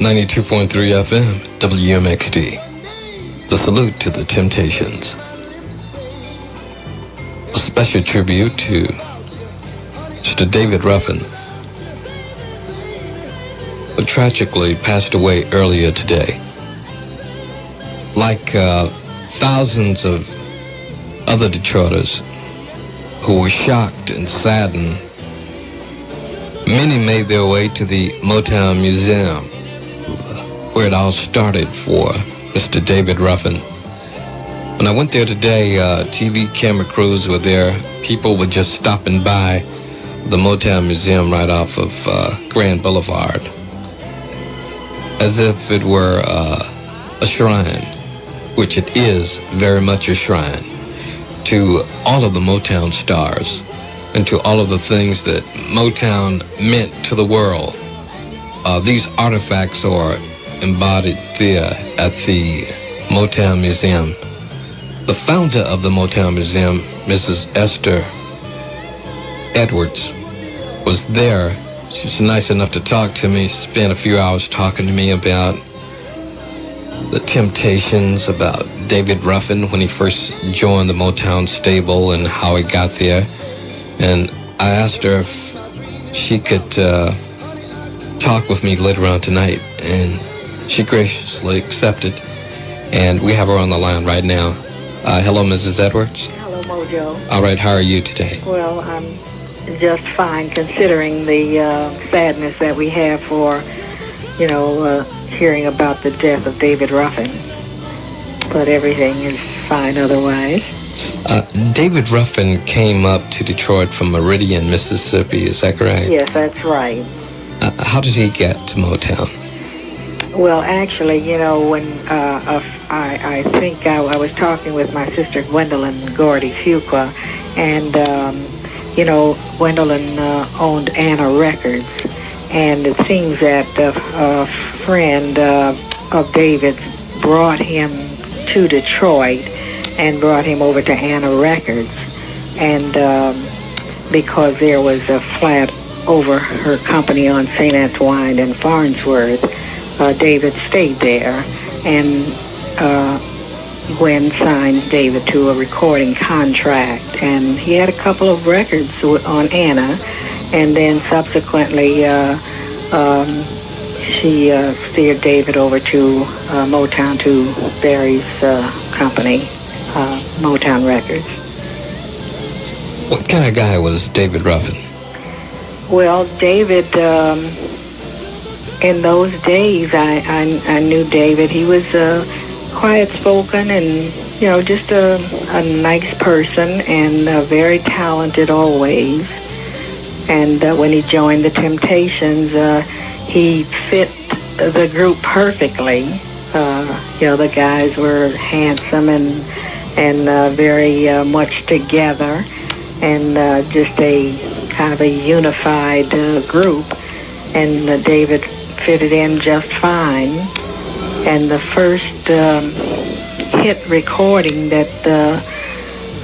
92.3 FM, WMXD. The salute to the Temptations. A special tribute to David Ruffin, who tragically passed away earlier today. Like thousands of other Detroiters who were shocked and saddened, many made their way to the Motown Museum, where it all started for Mr. David Ruffin. When I went there today, TV camera crews were there. People were just stopping by the Motown Museum right off of Grand Boulevard, as if it were a shrine, which it is very much a shrine, to all of the Motown stars and to all of the things that Motown meant to the world. These artifacts are embodied there at the Motown Museum. The founder of the Motown Museum, Mrs. Esther Edwards, was there. She was nice enough to talk to me, spent a few hours talking to me about the Temptations, about David Ruffin when he first joined the Motown stable and how he got there. And I asked her if she could talk with me later on tonight, and she graciously accepted, and we have her on the line right now. Hello, Mrs. Edwards. Hello, Mojo. All right, how are you today? Well, I'm just fine, considering the sadness that we have for, you know, hearing about the death of David Ruffin. But everything is fine otherwise. David Ruffin came up to Detroit from Meridian, Mississippi. Is that correct? Yes, that's right. How did he get to Motown? Well, actually, you know, when I think I was talking with my sister Gwendolyn Gordy Fuqua, and, you know, Gwendolyn owned Anna Records, and it seems that a friend of David's brought him to Detroit and brought him over to Anna Records, and because there was a flat over her company on St. Antoine and Farnsworth, David stayed there, and Gwen signed David to a recording contract, and he had a couple of records on Anna, and then subsequently she steered David over to Motown, to Berry's company, Motown Records. What kind of guy was David Ruffin? Well, David, in those days, I knew David. He was quiet-spoken and, you know, just a nice person, and very talented always. And when he joined the Temptations, he fit the group perfectly. You know, the guys were handsome and very much together, and just a kind of a unified group. And David fitted in just fine. And the first hit recording that the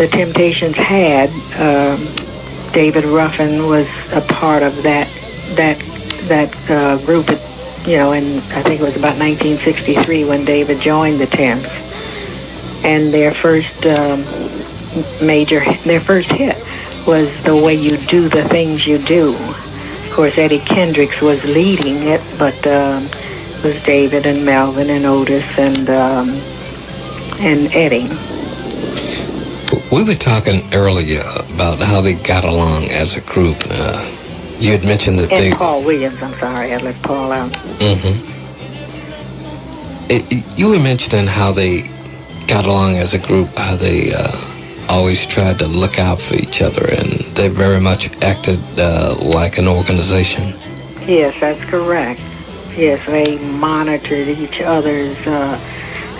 Temptations had, David Ruffin was a part of that group, you know, and I think it was about 1963 when David joined the Temps. And their first first hit was "The Way You Do the Things You Do." Of course, Eddie Kendricks was leading it, but was David and Melvin and Otis and Eddie. We were talking earlier about how they got along as a group. You had mentioned that Paul Williams, I'm sorry, I left Paul out. Mm-hmm. You were mentioning how they got along as a group, how they always tried to look out for each other, and they very much acted like an organization. Yes, that's correct. Yes, they monitored each other's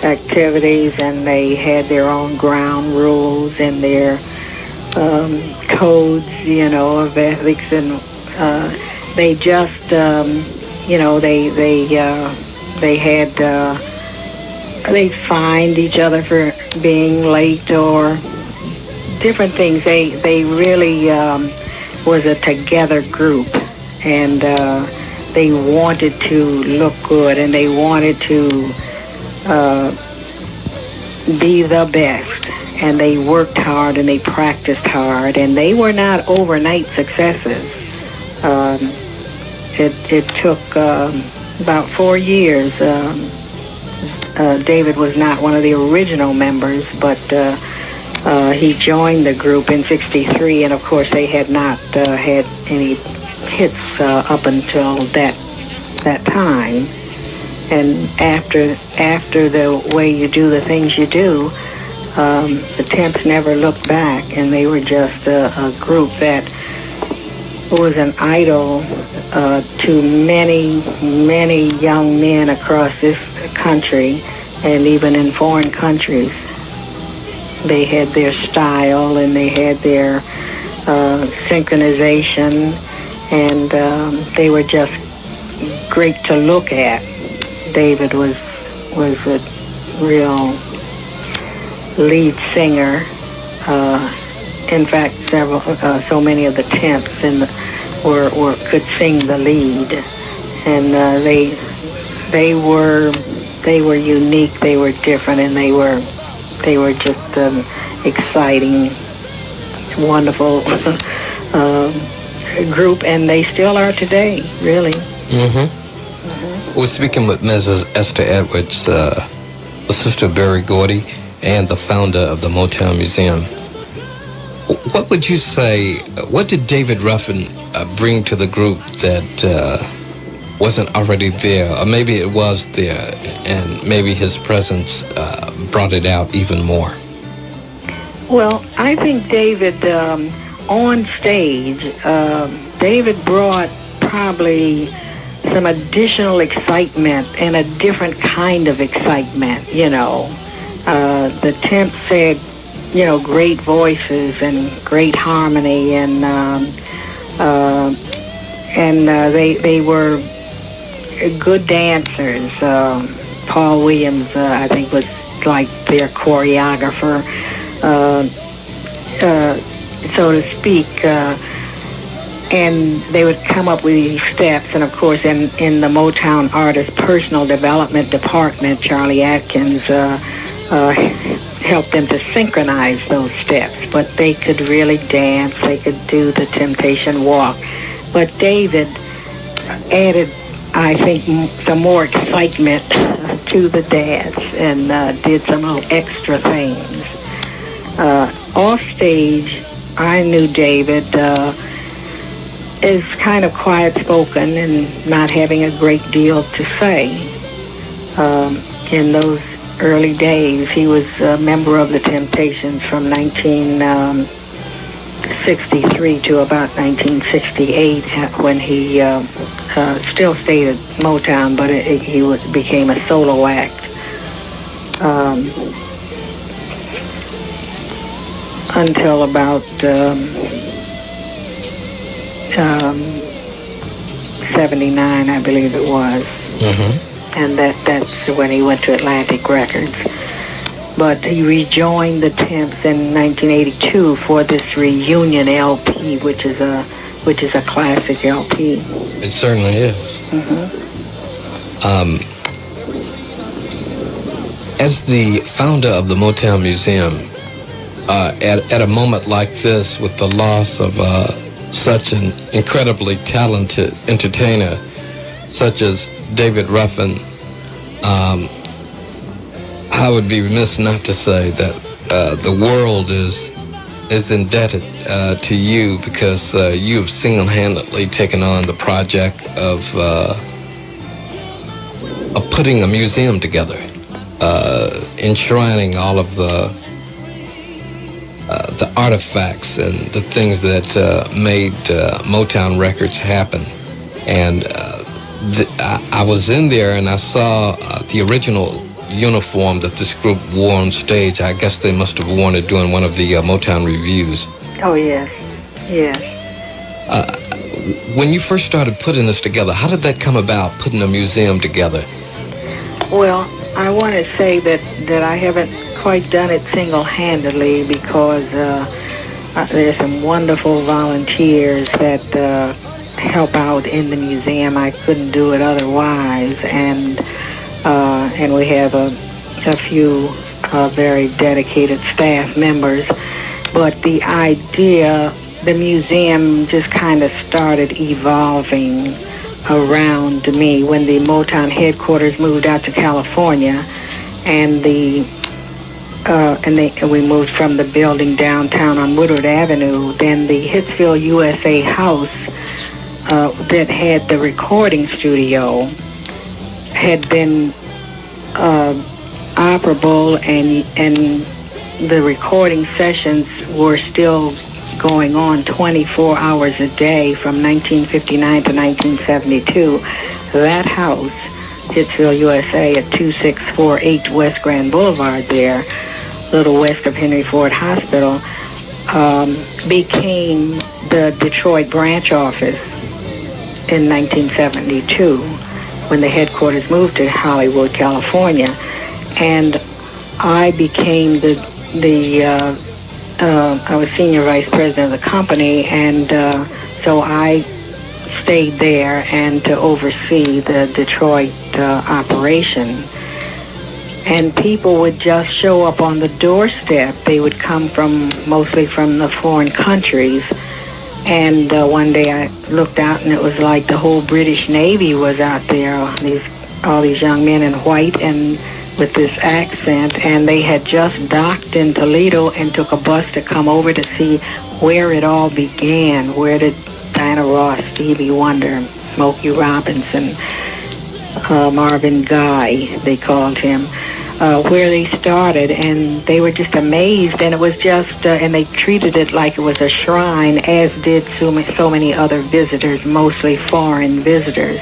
activities, and they had their own ground rules and their codes, you know, of ethics, and they just, you know, they fined each other for being late or different things. They really was a together group, and they wanted to look good and they wanted to be the best, and they worked hard and they practiced hard, and they were not overnight successes. It took about 4 years. David was not one of the original members, but he joined the group in '63, and of course they had not had any hits up until that time. And after the way you do the things you do, the Temps never looked back, and they were just a group that was an idol to many, many young men across this country and even in foreign countries. They had their style and they had their synchronization, and they were just great to look at. David was a real lead singer. In fact, so many of the Temps could sing the lead, and they were unique. They were different, and they were just exciting, wonderful group, and they still are today, really. Mm-hmm. Mm-hmm. We're speaking with Mrs. Esther Edwards, the sister of Berry Gordy and the founder of the Motown Museum. What would you say, what did David Ruffin bring to the group that wasn't already there, or maybe it was there, and maybe his presence brought it out even more? Well, I think David, on stage, David brought probably some additional excitement, and a different kind of excitement, you know. The Temps said, you know, great voices and great harmony, and they were good dancers. Paul Williams, I think, was like their choreographer, so to speak, and they would come up with these steps. And of course, in the Motown Artist Personal Development Department, Cholly Atkins helped them to synchronize those steps, but they could really dance. They could do the Temptation walk, but David added, I think, some more excitement to the dance, and did some little extra things. Off stage, I knew David is kind of quiet-spoken and not having a great deal to say. In those early days, he was a member of the Temptations from 1963 to about 1968, when he still stayed at Motown, but he became a solo act. Until about 79, I believe it was. Mm-hmm. And that's when he went to Atlantic Records. But he rejoined the Temps in 1982 for this reunion LP, which is a classic LP. It certainly is. Mm-hmm. As the founder of the Motown Museum, at a moment like this, with the loss of such an incredibly talented entertainer such as David Ruffin, I would be remiss not to say that the world is indebted to you, because you have single-handedly taken on the project of putting a museum together, enshrining all of the artifacts and the things that made Motown Records happen. And I was in there and I saw the original uniform that this group wore on stage. I guess they must have worn it during one of the Motown reviews. Oh, yes. Yes. When you first started putting this together, how did that come about, putting a museum together? Well, I want to say that I haven't quite done it single-handedly, because there's some wonderful volunteers that help out in the museum. I couldn't do it otherwise, and we have a few very dedicated staff members. But the idea, the museum just kind of started evolving around me when the Motown headquarters moved out to California, and we moved from the building downtown on Woodward Avenue. Then the Hitsville USA house that had the recording studio had been operable, and the recording sessions were still going on 24 hours a day from 1959 to 1972. That house, Hitsville USA at 2648 West Grand Boulevard there, little west of Henry Ford Hospital, became the Detroit branch office in 1972 when the headquarters moved to Hollywood, California. And I became I was senior vice president of the company, and so I stayed there and to oversee the Detroit operation. And people would just show up on the doorstep. They would come mostly from the foreign countries. And one day I looked out, and it was like the whole British Navy was out there, all these young men in white and with this accent, and they had just docked in Toledo and took a bus to come over to see where it all began. Where did Diana Ross, Stevie Wonder, Smokey Robinson, Marvin Guy, they called him, where they started, and they were just amazed. And it was just, and they treated it like it was a shrine, as did so many other visitors, mostly foreign visitors.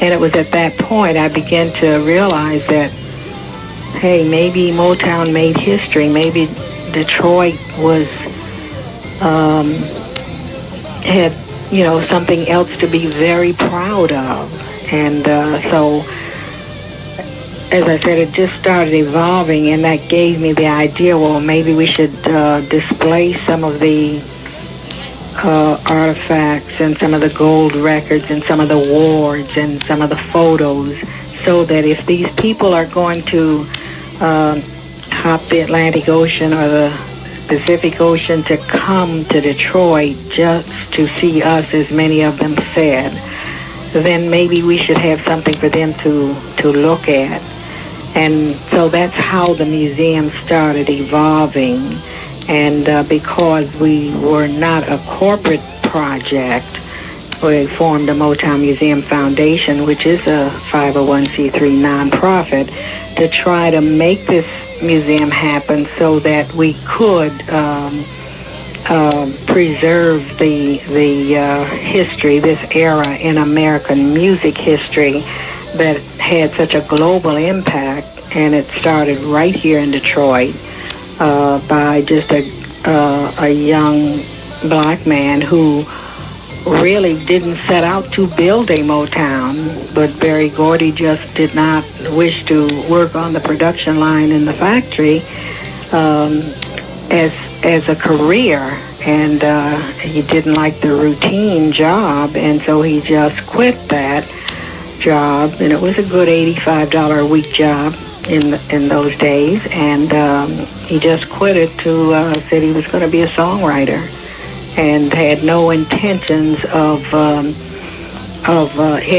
And it was at that point I began to realize that, hey, maybe Motown made history. Maybe Detroit was, had, you know, something else to be very proud of. And so, as I said, it just started evolving, and that gave me the idea, well, maybe we should display some of the artifacts and some of the gold records and some of the awards and some of the photos, so that if these people are going to hop the Atlantic Ocean or the Pacific Ocean to come to Detroit just to see us, as many of them said, then maybe we should have something for them to look at. And so that's how the museum started evolving. And because we were not a corporate project, we formed the Motown Museum Foundation, which is a 501c3 nonprofit, to try to make this museum happen so that we could preserve the history, this era in American music history that had such a global impact. And it started right here in Detroit by just a young black man who really didn't set out to build a Motown, but Berry Gordy just did not wish to work on the production line in the factory as a career, and he didn't like the routine job, and so he just quit that job. And it was a good $85 a week job in those days, and he just quit it to said he was going to be a songwriter, and had no intentions of he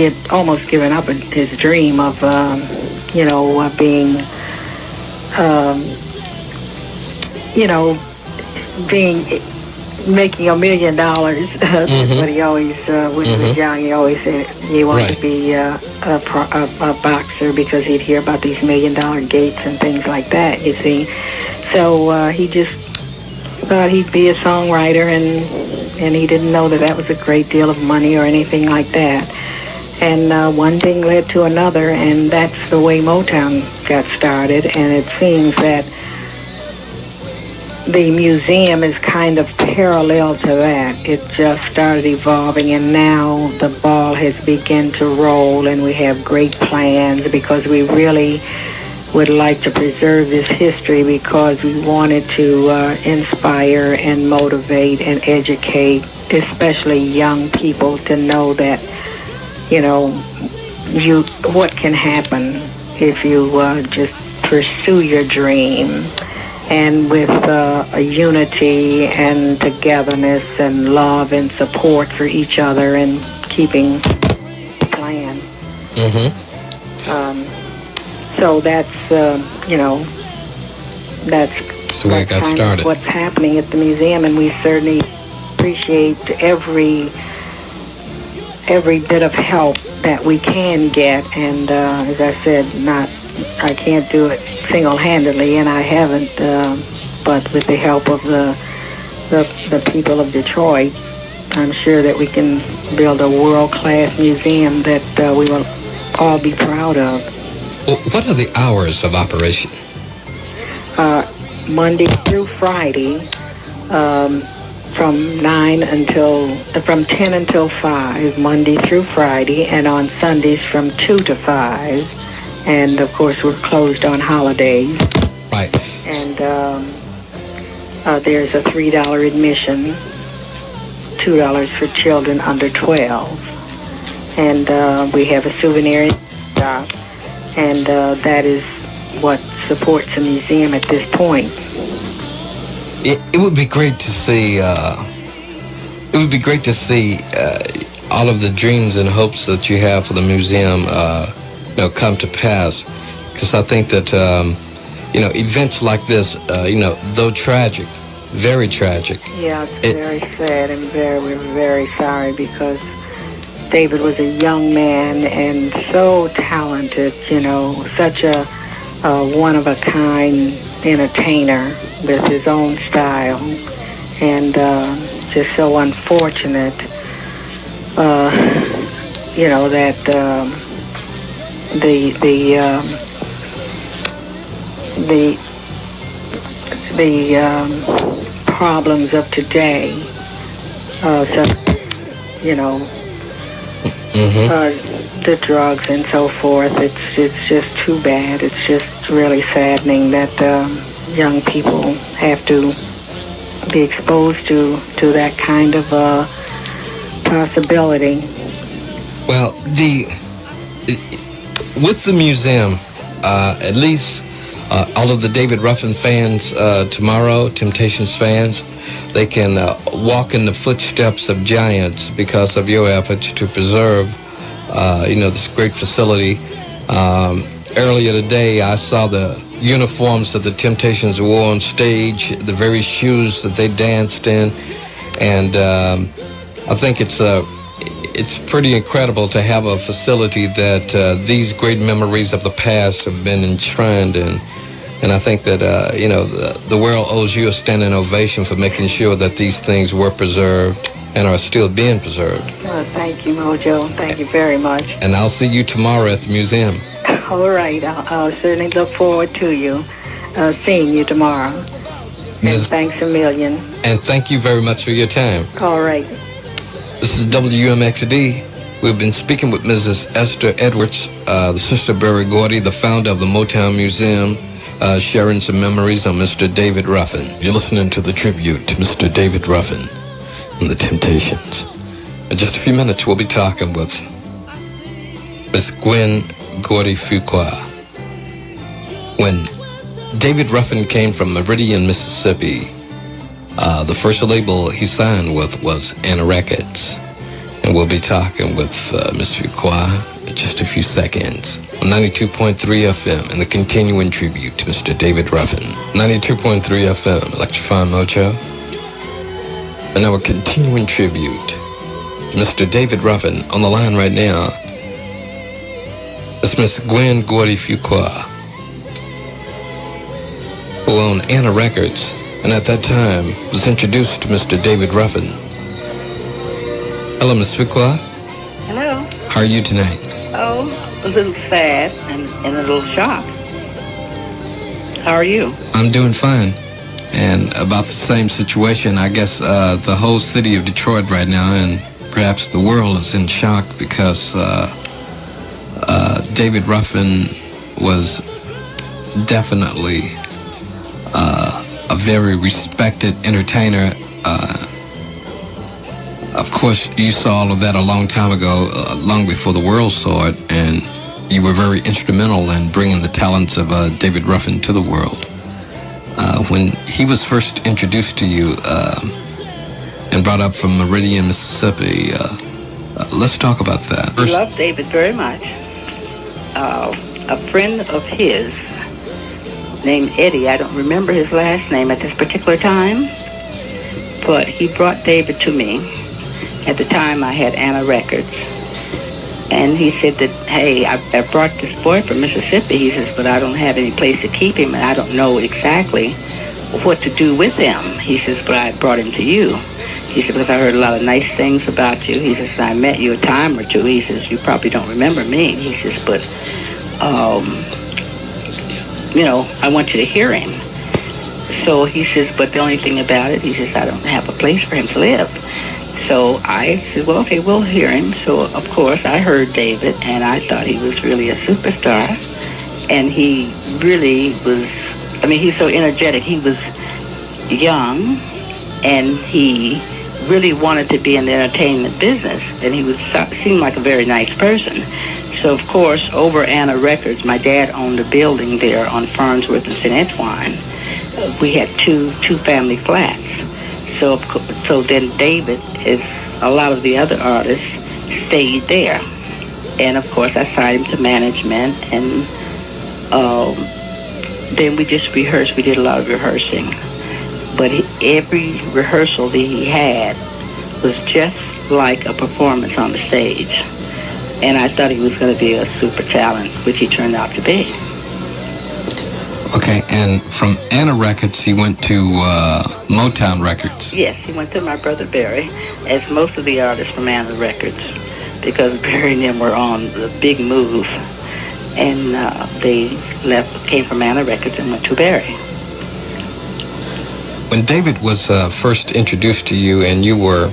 had almost given up his dream of making $1 million. Mm-hmm. But he always, when he was young, he always said he wanted to be a boxer, because he'd hear about these $1 million gates and things like that, you see. So he just thought he'd be a songwriter, and he didn't know that was a great deal of money or anything like that. And one thing led to another, and that's the way Motown got started. And it seems that the museum is kind of parallel to that. It just started evolving, and now the ball has begun to roll, and we have great plans, because we really would like to preserve this history, because we wanted to inspire and motivate and educate especially young people, to know that, you know, what can happen if you just pursue your dream, and with a unity and togetherness and love and support for each other and keeping the plan. Mm-hmm. So that's, you know, that's the way it got started. What's happening at the museum, and we certainly appreciate every bit of help that we can get. And as I said, I can't do it single-handedly, and I haven't, but with the help of the people of Detroit, I'm sure that we can build a world-class museum that we will all be proud of. Well, what are the hours of operation? Monday through Friday, from 10 until 5, Monday through Friday, and on Sundays from 2 to 5. And of course, we're closed on holidays. Right. And there's a $3 admission, $2 for children under 12, and we have a souvenir shop, and that is what supports the museum at this point. It would be great to see. All of the dreams and hopes that you have for the museum. Come to pass, because I think that events like this, though tragic, very tragic. Yeah, it's very sad, and we're very sorry, because David was a young man and so talented. You know, such a one-of-a-kind entertainer with his own style, and just so unfortunate, that. The problems of today, the drugs and so forth. It's just too bad. It's just really saddening that young people have to be exposed to that kind of possibility. Well, with the museum, at least all of the David Ruffin fans tomorrow, Temptations fans, they can walk in the footsteps of giants because of your efforts to preserve, this great facility. Earlier today, I saw the uniforms that the Temptations wore on stage, the very shoes that they danced in, and I think it's pretty incredible to have a facility that these great memories of the past have been enshrined in. And I think that, the world owes you a standing ovation for making sure that these things were preserved and are still being preserved. Oh, thank you, Mojo. Thank you very much. And I'll see you tomorrow at the museum. All right. I'll certainly look forward to you, seeing you tomorrow. And thanks a million. And thank you very much for your time. All right. This is WMXD. We've been speaking with Mrs. Esther Edwards, the sister Berry Gordy, the founder of the Motown Museum, sharing some memories on Mr. David Ruffin. You're listening to the tribute to Mr. David Ruffin and the Temptations. In just a few minutes, we'll be talking with Miss Gwen Gordy Fuqua. When David Ruffin came from Meridian, Mississippi, the first label he signed with was Anna Records. And we'll be talking with Ms. Fuqua in just a few seconds. On 92.3 FM and the continuing tribute to Mr. David Ruffin. 92.3 FM, Electrifying Mojo. And our continuing tribute to Mr. David Ruffin. On the line right now is Ms. Gwen Gordy Fuqua, who owned Anna Records, and at that time was introduced to Mr. David Ruffin. Hello, Ms. Fuqua. Hello. How are you tonight? Oh, a little sad and a little shocked. How are you? I'm doing fine. And about the same situation, I guess the whole city of Detroit right now, and perhaps the world, is in shock because David Ruffin was definitely a very respected entertainer of course, you saw all of that a long time ago, long before the world saw it, and you were very instrumental in bringing the talents of David Ruffin to the world. When he was first introduced to you and brought up from Meridian, Mississippi, let's talk about that. I love David very much. A friend of his named Eddie, I don't remember his last name at this particular time, but he brought David to me. At the time I had Anna Records, and he said that, hey, I brought this boy from Mississippi. He says, but I don't have any place to keep him, and I don't know exactly what to do with him. He says, but I brought him to you. He said, because I heard a lot of nice things about you. He says, I met you a time or two. He says, you probably don't remember me. He says, but you know, I want you to hear him. So he says, but the only thing about it, he says, I don't have a place for him to live. So I said, well, okay, we'll hear him. So, of course, I heard David, and I thought he was really a superstar. And he really was, I mean, he's so energetic. He was young, and he really wanted to be in the entertainment business. And he was, seemed like a very nice person. So, of course, over Anna Records, my dad owned a building there on Farnsworth and St. Antoine. We had two family flats. So then David, as a lot of the other artists, stayed there. And, of course, I signed him to management. And then we just rehearsed. We did a lot of rehearsing. But every rehearsal that he had was just like a performance on the stage. And I thought he was going to be a super talent, which he turned out to be. Okay, and from Anna Records, he went to Motown Records. Yes, he went to my brother Berry, as most of the artists from Anna Records, because Berry and them were on the big move, and they came from Anna Records and went to Berry. When David was first introduced to you, and you were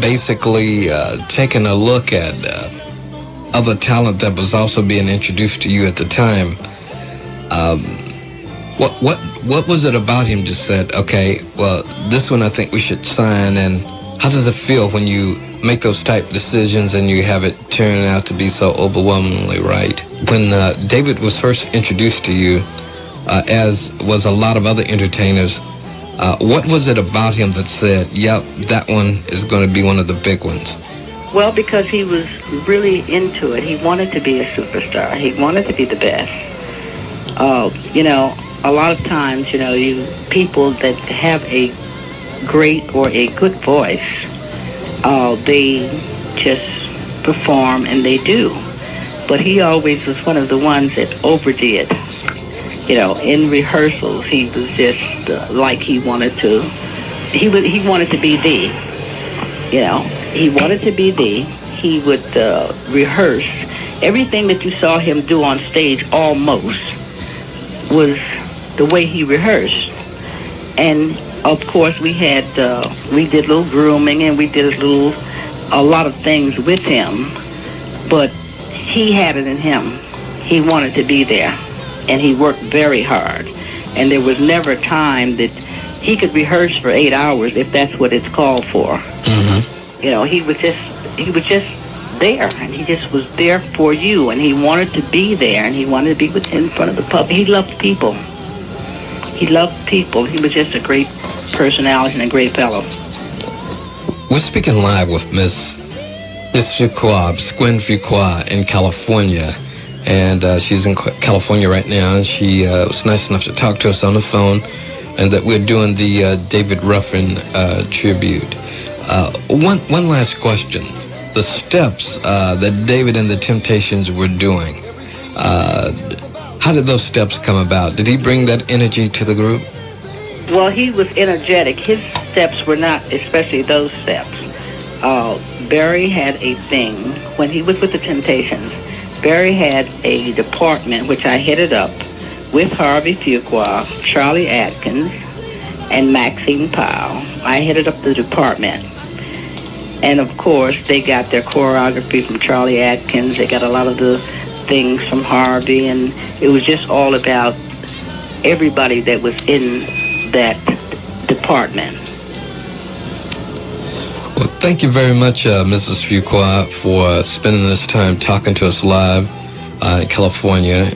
basically taking a look at other talent that was also being introduced to you at the time, what was it about him to said, okay, well, this one I think we should sign? And how does it feel when you make those type decisions and you have it turn out to be so overwhelmingly right? When David was first introduced to you, as was a lot of other entertainers, what was it about him that said, yep, that one is going to be one of the big ones? Well, because he was really into it. He wanted to be a superstar. He wanted to be the best. You know, a lot of times, you know, people that have a great or a good voice, they just perform and they do. But he always was one of the ones that overdid. You know, in rehearsals, he was just like he wanted to. He wanted to be the. You know, he wanted to be the. He would rehearse everything that you saw him do on stage almost was the way he rehearsed. And of course we had we did a little grooming, and we did a lot of things with him, but he had it in him. He wanted to be there, and he worked very hard, and there was never a time that he could rehearse for 8 hours if that's what it's called for. Mm-hmm. You know, he was just there, and he just was there for you, and he wanted to be there, and he wanted to be in front of the public. He loved people. He loved people. He was just a great personality and a great fellow. We're speaking live with Miss Fuqua, Gwen Fuqua, in California, and she's in California right now, and she was nice enough to talk to us on the phone, and that we're doing the David Ruffin tribute. One last question. The steps that David and the Temptations were doing, how did those steps come about? Did he bring that energy to the group? Well, he was energetic. His steps were not, especially those steps. Berry had a thing. When he was with the Temptations, Berry had a department, which I headed up, with Harvey Fuqua, Cholly Atkins, and Maxine Powell. I headed up the department. And, of course, they got their choreography from Cholly Atkins. They got a lot of the things from Harvey. And it was just all about everybody that was in that department. Well, thank you very much, Mrs. Fuqua, for spending this time talking to us live in California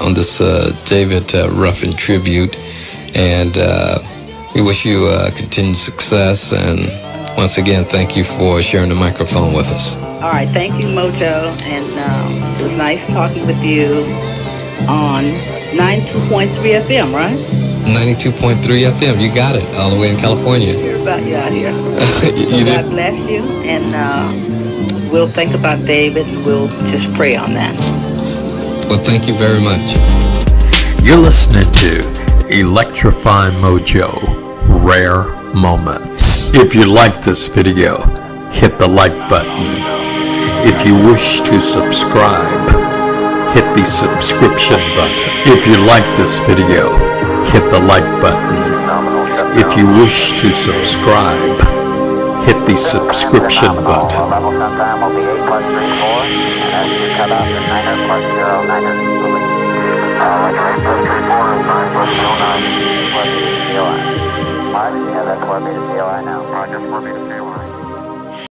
on this David Ruffin tribute. And we wish you continued success. And once again, thank you for sharing the microphone with us. All right. Thank you, Mojo. And it was nice talking with you on 92.3 FM, right? 92.3 FM. You got it. All the way in California. I hear about you out here. So God bless you. And we'll think about David, and we'll just pray on that. Well, thank you very much. You're listening to Electrify Mojo, Rare Moments. If you like this video, hit the like button. If you wish to subscribe, hit the subscription button. If you like this video, hit the like button. If you wish to subscribe, hit the subscription button. Why do you have that 4 meter COI now?